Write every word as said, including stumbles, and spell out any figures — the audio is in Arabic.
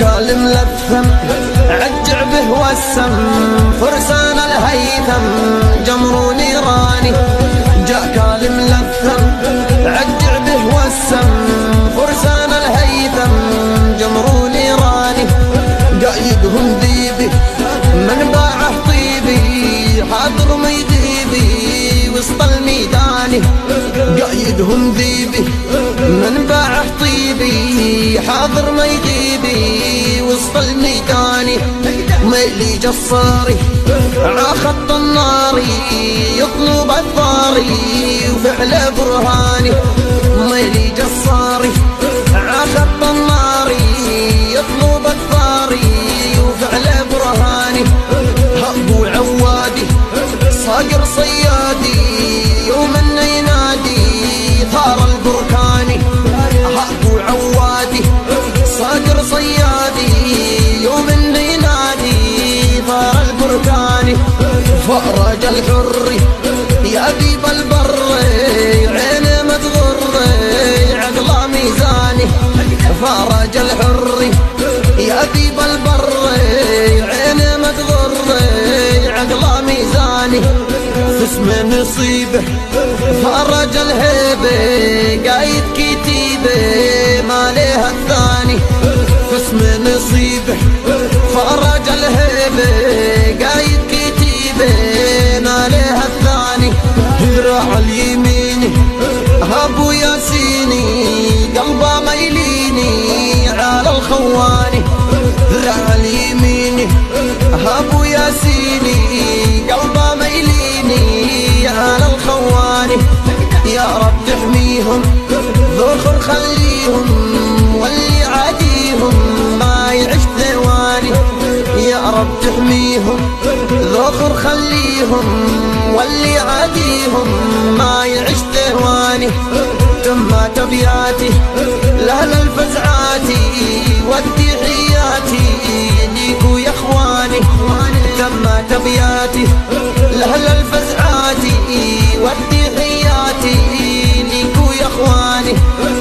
الوكال ملثم عجع به والسم فرسان الهيثم جمرون ايراني جاكال ملثم عجع به والسم فرسان الهيثم جمرون ايراني قايدهم ذيبي من باعه طيبي حاضر ميديبي وسط الميداني قايدهم ذيبي من باعه طيبي حاضر ميديبي وسط الميداني ميلي جصاري عخط الناري يطلب الضاري وفعل برهاني ميلي جصاري عخط الناري يطلب الضاري وفعل برهاني هبو عوادي صاقر صيادي يوم ينادي ثار البركاني هبو عوادي صاقر صيادي يوم ينادي ثار البركاني فرج الحر يا بيب البر عينه ما تغر عقله ميزاني فرج الحر يا بيب البر عينه ما تغر عقله ميزاني في اسم نصيبه فرج الهيبه قايد كتيبه ما لها الثاني في اسم نصيبه فرج الهيبه قايد كتيبه ما لها الثاني ذراع اليميني هبو ياسيني قلبه ميليني على الخواني ذراع اليميني هبو ياسيني قلبه ميليني على الخواني يا رب تحميهم ذخر خليهم واللي عاديهم ما يعيش ثواني يا رب تحميهم ذخر خليهم واللي عاديهم ما يعيش ثواني تمات ابياتي لاهل الفزعاتي ودي حياتي ليكو يا اخواني تمات ابياتي لاهل الفزعاتي ودي حياتي ليكو يا اخواني.